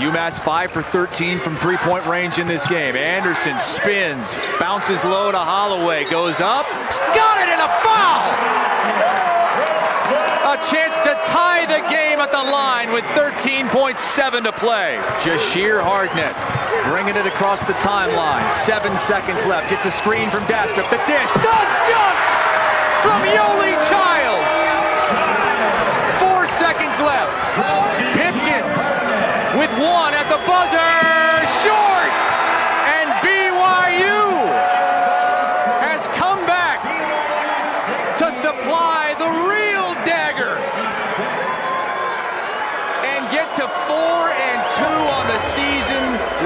UMass 5 for 13 from three-point range in this game. Anderson spins, bounces low to Holloway, goes up, got it, and a foul! A chance to tie the game at the line with 13.7 to play. Jashir Hardnett bringing it across the timeline. 7 seconds left. Gets a screen from Dastrup. The dish, the dunk from Yoli Childs. 4 seconds left. Pipkins with one at the buzzer. Short! And BYU has come back to supply the real dagger and get to 4-2 on the season.